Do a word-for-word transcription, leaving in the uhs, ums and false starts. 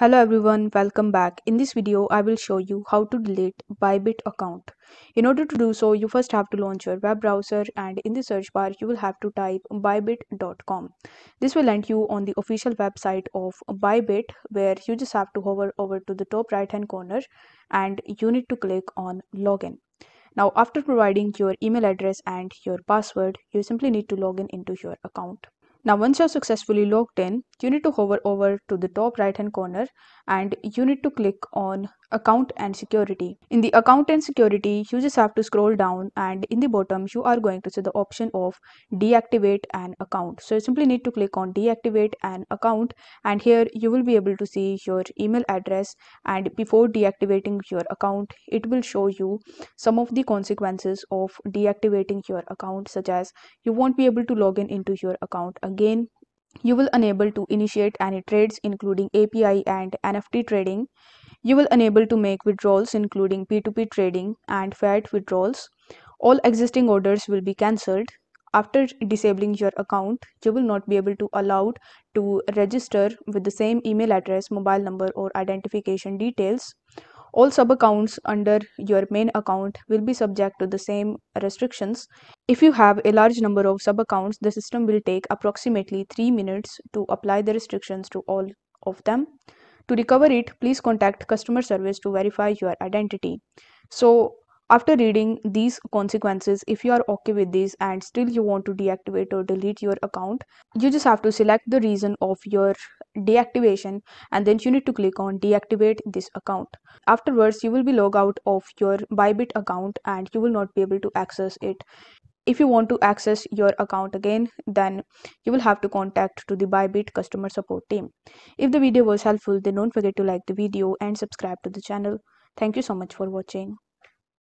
Hello everyone, welcome back. In this video, I will show you how to delete Bybit account. In order to do so, you first have to launch your web browser and in the search bar, you will have to type bybit dot com. This will land you on the official website of Bybit where you just have to hover over to the top right hand corner and you need to click on login. Now, after providing your email address and your password, you simply need to log in into your account. Now, once you're successfully logged in, you need to hover over to the top right hand corner and you need to click on account and security. In the account and security, you just have to scroll down and in the bottom, you are going to see the option of deactivate an account. So you simply need to click on deactivate an account and here you will be able to see your email address, and before deactivating your account, it will show you some of the consequences of deactivating your account, such as you won't be able to log in into your account again. You will unable to initiate any trades including A P I and N F T trading. You will unable to make withdrawals including P two P trading and fiat withdrawals. All existing orders will be cancelled. After disabling your account, you will not be able to allowed to register with the same email address, mobile number or identification details. All sub-accounts under your main account will be subject to the same restrictions. If you have a large number of sub-accounts, the system will take approximately three minutes to apply the restrictions to all of them. To recover it, please contact customer service to verify your identity. So, after reading these consequences, if you are okay with these and still you want to deactivate or delete your account, you just have to select the reason of your deactivation and then you need to click on deactivate this account. Afterwards, you will be logged out of your Bybit account and you will not be able to access it. If you want to access your account again, then you will have to contact to the Bybit customer support team. If the video was helpful, then don't forget to like the video and subscribe to the channel. Thank you so much for watching.